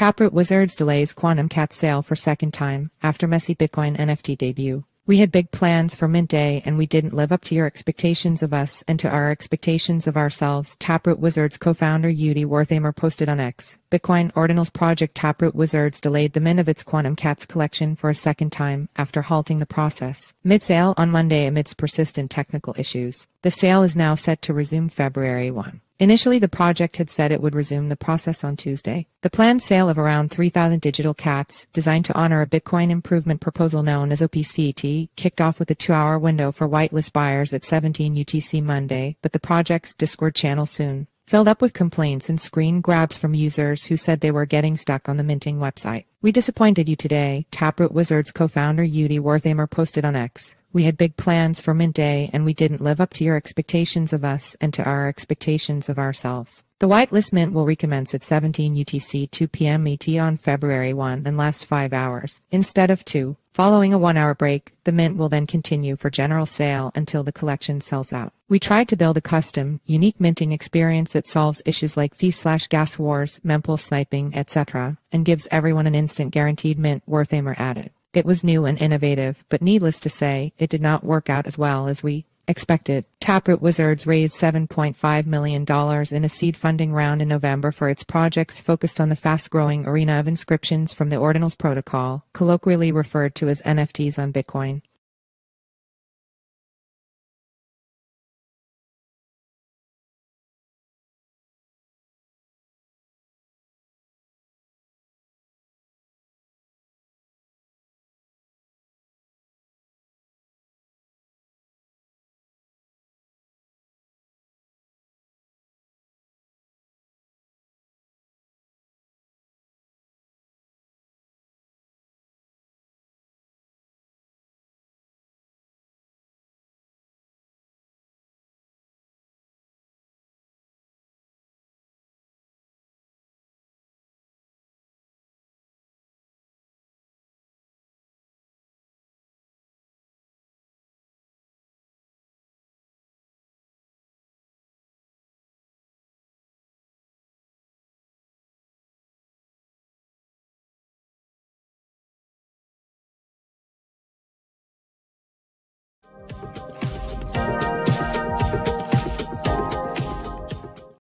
Taproot Wizards delays Quantum Cats sale for second time, after messy Bitcoin NFT debut. We had big plans for mint day and we didn't live up to your expectations of us and to our expectations of ourselves, Taproot Wizards co-founder Udi Wertheimer posted on X. Bitcoin Ordinals project Taproot Wizards delayed the mint of its Quantum Cats collection for a second time, after halting the process mid-sale on Monday amidst persistent technical issues. The sale is now set to resume February 1. Initially, the project had said it would resume the process on Tuesday. The planned sale of around 3,000 digital cats, designed to honor a Bitcoin improvement proposal known as OP_CAT, kicked off with a 2-hour window for whitelist buyers at 17 UTC Monday, but the project's Discord channel soon filled up with complaints and screen grabs from users who said they were getting stuck on the minting website. "We disappointed you today," Taproot Wizards co-founder Udi Wertheimer posted on X. "We had big plans for mint day and we didn't live up to your expectations of us and to our expectations of ourselves." The whitelist mint will recommence at 17 UTC 2 p.m. ET on February 1 and last 5 hours, instead of 2. Following a 1-hour break, the mint will then continue for general sale until the collection sells out. "We tried to build a custom, unique minting experience that solves issues like fee/gas wars, mempool sniping, etc., and gives everyone an instant guaranteed mint," Wertheimer added. "It was new and innovative, but needless to say, it did not work out as well as we expected." Taproot Wizards raised $7.5 million in a seed funding round in November for its projects focused on the fast-growing arena of inscriptions from the Ordinals protocol, colloquially referred to as NFTs on Bitcoin.